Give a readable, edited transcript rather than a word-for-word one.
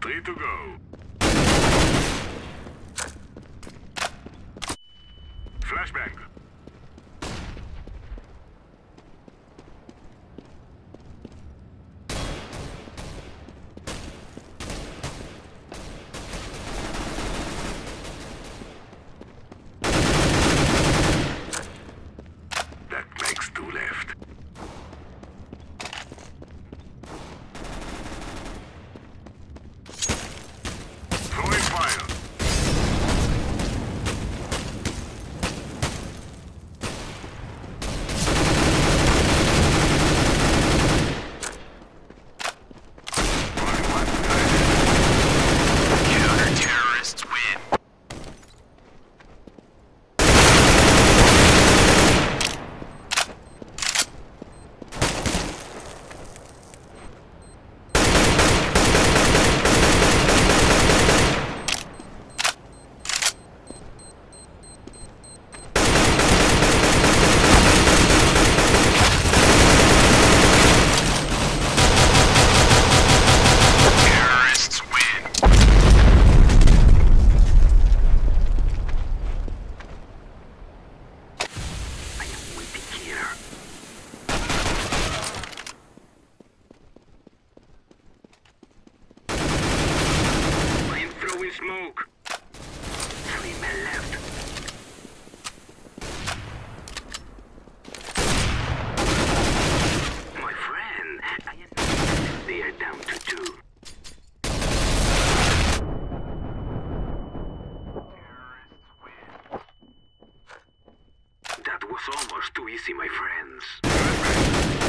Free to go. Flashbang. Smoke. 3 men left. My friend, I am. They are down to 2. Terrorists win. That was almost too easy, my friends.